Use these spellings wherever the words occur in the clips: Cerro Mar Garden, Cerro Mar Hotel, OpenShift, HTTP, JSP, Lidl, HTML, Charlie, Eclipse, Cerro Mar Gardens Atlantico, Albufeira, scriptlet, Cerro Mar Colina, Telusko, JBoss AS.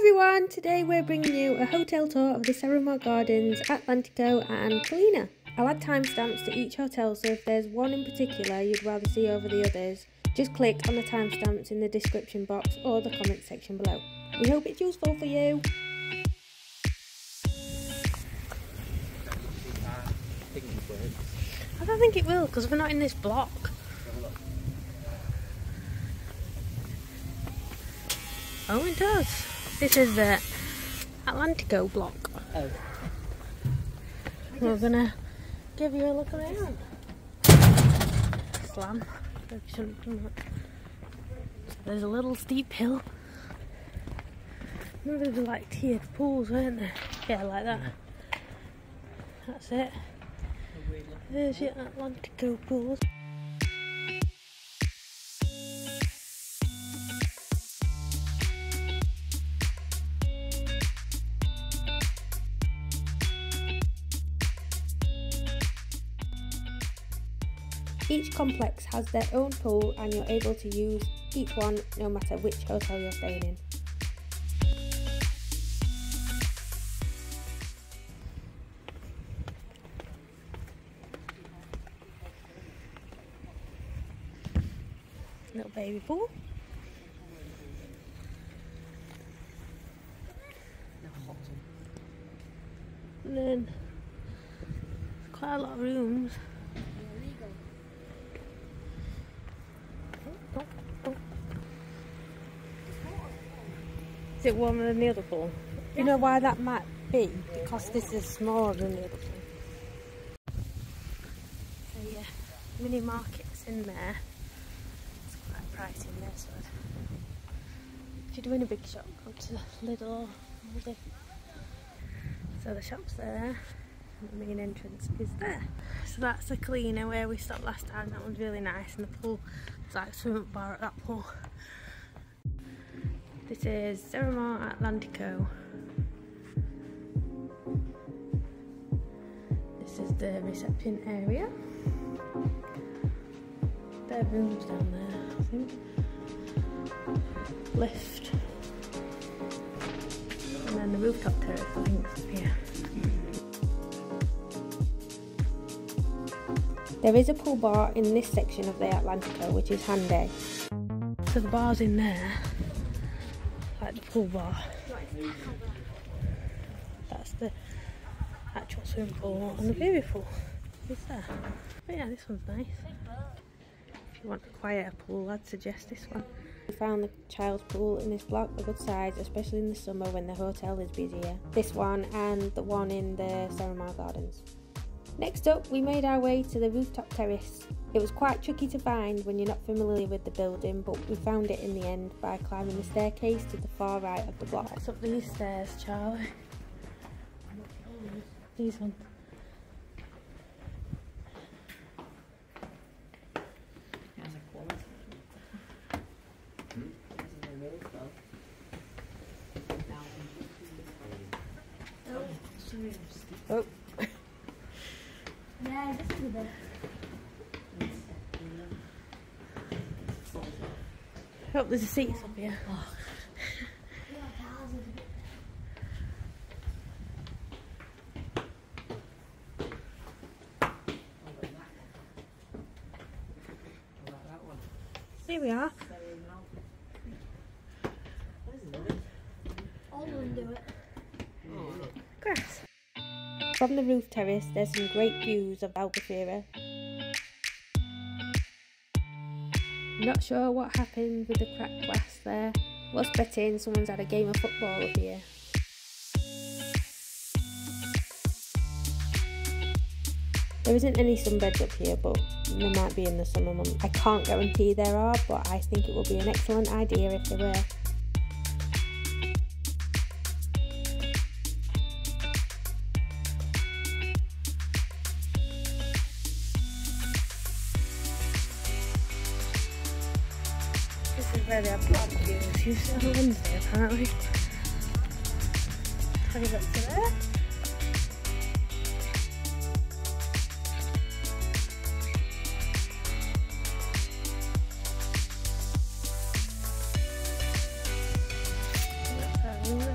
everyone, today we're bringing you a hotel tour of the Cerro Mar Gardens Atlantico and Colina. I'll add timestamps to each hotel, so if there's one in particular you'd rather see over the others, just click on the timestamps in the description box or the comments section below. We hope it's useful for you! I don't think it will because we're not in this block. Oh, it does. This is the Atlantico block. Oh. We're gonna give you a look around. Slam. There's a little steep hill. Remember there were like tiered pools, weren't there? Yeah, like that. That's it. There's your Atlantico pools. Each complex has their own pool and you're able to use each one no matter which hotel you're staying in. Little baby pool. And then quite a lot of rooms. Is it warmer than the other pool? Yeah. You know why that might be? Because this is smaller than the other pool. So yeah, mini market's in there. It's quite pricey in there, so if you're doing a big shop, go to Lidl. So the shop's there, and the main entrance is there. So that's the Colina where we stopped last time. That one's really nice, and the pool, it's like a swimming bar at that pool. This is Cerro Mar Atlantico. This is the reception area. Their room's down there, I think. Lift. And then the rooftop terrace, I think, is here. There is a pool bar in this section of the Atlantico, which is handy. So the bar's in there. The pool bar. That's the actual swimming pool, and the baby pool is there. But yeah, this one's nice. If you want a quieter pool, I'd suggest this one. We found the child's pool in this block a good size, especially in the summer when the hotel is busier. This one and the one in the Cerro Mar Gardens. Next up, we made our way to the rooftop terrace. It was quite tricky to find when you're not familiar with the building, but we found it in the end by climbing the staircase to the far right of the block. It's up these stairs, Charlie. These ones. Oh. Yeah, just a bit. I hope there's a seat up here. Oh. Here we are. I'll undo it. Grass. From the roof terrace, there's some great views of Albufeira. I'm not sure what happened with the cracked glass there. What's betting someone's had a game of football up here. There isn't any sunbeds up here, but there might be in the summer months. I can't guarantee there are, but I think it would be an excellent idea if there were. This is where they have barbecues. It's on Wednesday apparently. Have you looked at there? That's that room there.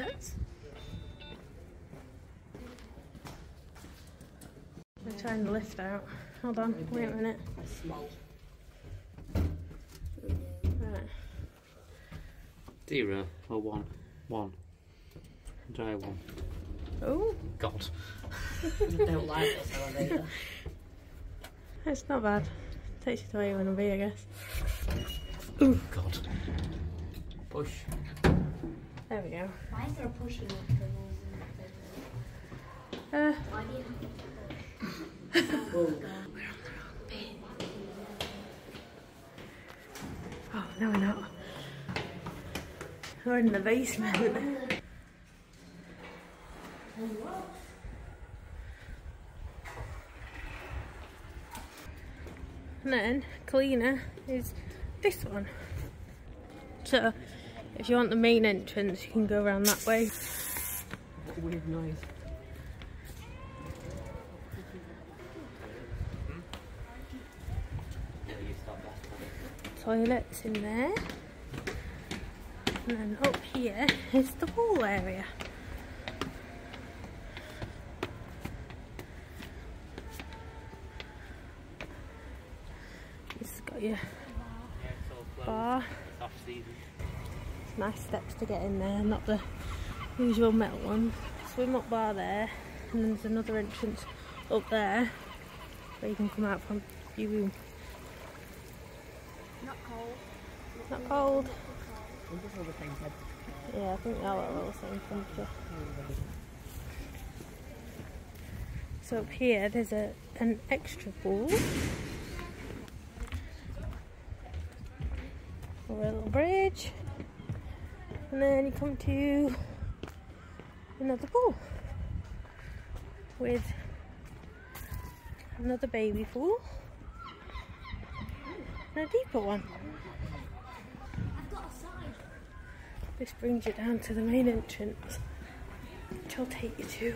donuts. I'm trying the lift out. Hold on, wait a minute. That's small. Right. Zero or one? One. Dry one. Oh God. I don't like this elevator. It's not bad. Takes you to where you want to be, I guess. Oh God. Push. There we go. Why is there a pushing mechanism? Why do you have to push? We're on the wrong bit. Oh, no we're not. We're in the basement. And then cleaner is this one. So if you want the main entrance you can go around that way. What a weird noise. Toilets in there. And then up here is the wall area. It's got your bar. It's nice steps to get in there, not the usual metal one. Swim up bar there, and then there's another entrance up there where you can come out from your room. Not cold. Not cold. Yeah, I think they are all the same temperature. So up here there's an extra pool. Over a little bridge, and then you come to another pool with another baby pool and a deeper one. I've got a sign. This brings you down to the main entrance, which I'll take you to.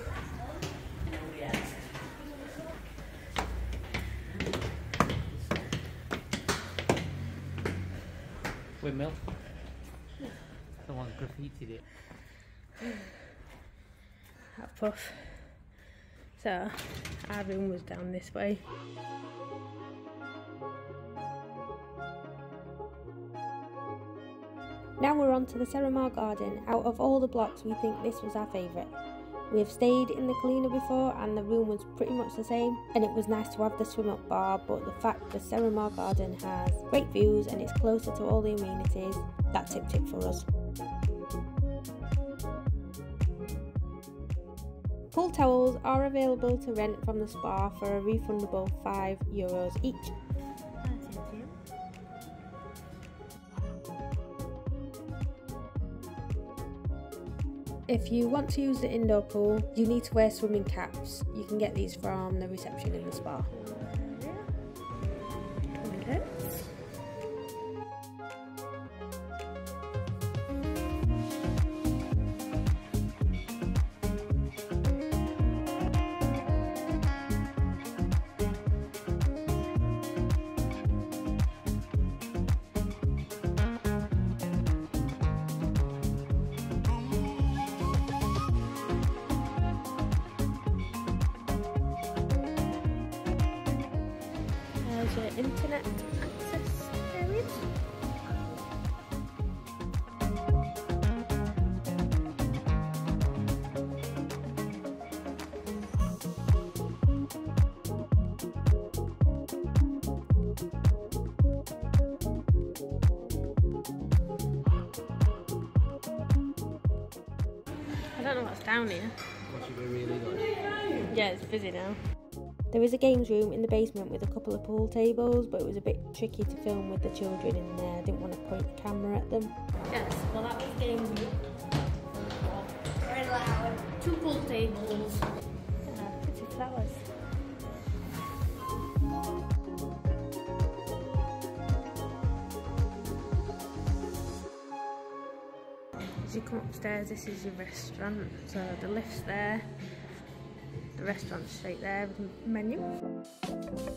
Windmill. Yeah. Someone's graffitied it. That puff. So, our room was down this way. Now we're on to the Cerro Mar Garden. Out of all the blocks, we think this was our favourite. We have stayed in the Colina before and the room was pretty much the same, and it was nice to have the swim up bar, but the fact the Cerro Mar Garden has great views and it's closer to all the amenities, that tipped it for us. Pool towels are available to rent from the spa for a refundable €5 each. If you want to use the indoor pool, you need to wear swimming caps. You can get these from the reception in the spa. Okay. There's your internet access area. I don't know what's down here. Yeah, it's busy now. There is a games room in the basement with a couple of pool tables, but it was a bit tricky to film with the children in there. I didn't want to point the camera at them. Yes, well that was games room. Very loud. Two pool tables. Pretty flowers. As you come upstairs, this is your restaurant, so the lift's there. The restaurant straight there with the menu.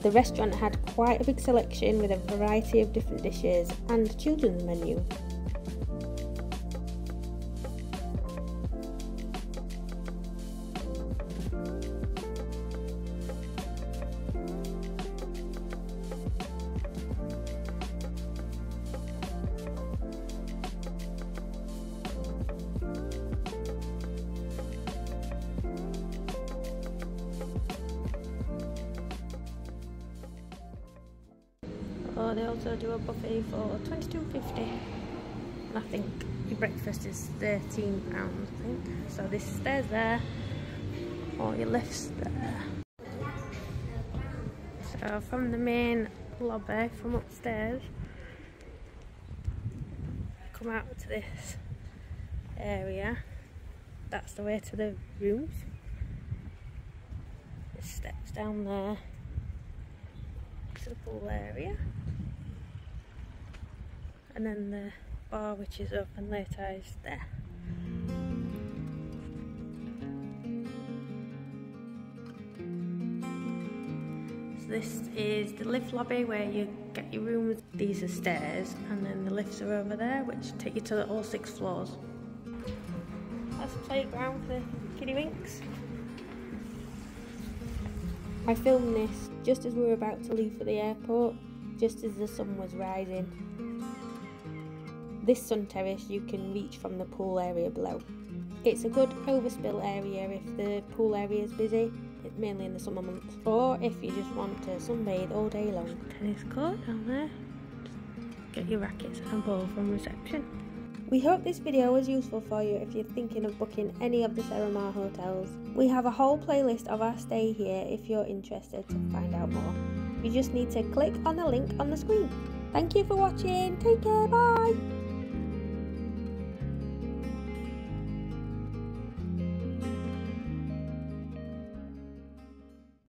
The restaurant had quite a big selection with a variety of different dishes and a children's menu. Oh, they also do a buffet for £22.50. I think your breakfast is £13, I think. So this stairs there, or your lifts there. So from the main lobby, from upstairs, come out to this area. That's the way to the rooms. It steps down there to the pool area, and then the bar, which is open later, is there. So this is the lift lobby where you get your rooms. These are stairs, and then the lifts are over there, which take you to all 6 floors. That's a playground for the kiddie winks. I filmed this just as we were about to leave for the airport, just as the sun was rising. This sun terrace you can reach from the pool area below. It's a good overspill area if the pool area is busy, mainly in the summer months, or if you just want to sunbathe all day long. Tennis court down there. Just get your rackets and ball from reception. We hope this video was useful for you if you're thinking of booking any of the Cerro Mar hotels. We have a whole playlist of our stay here if you're interested to find out more. You just need to click on the link on the screen. Thank you for watching. Take care. Bye.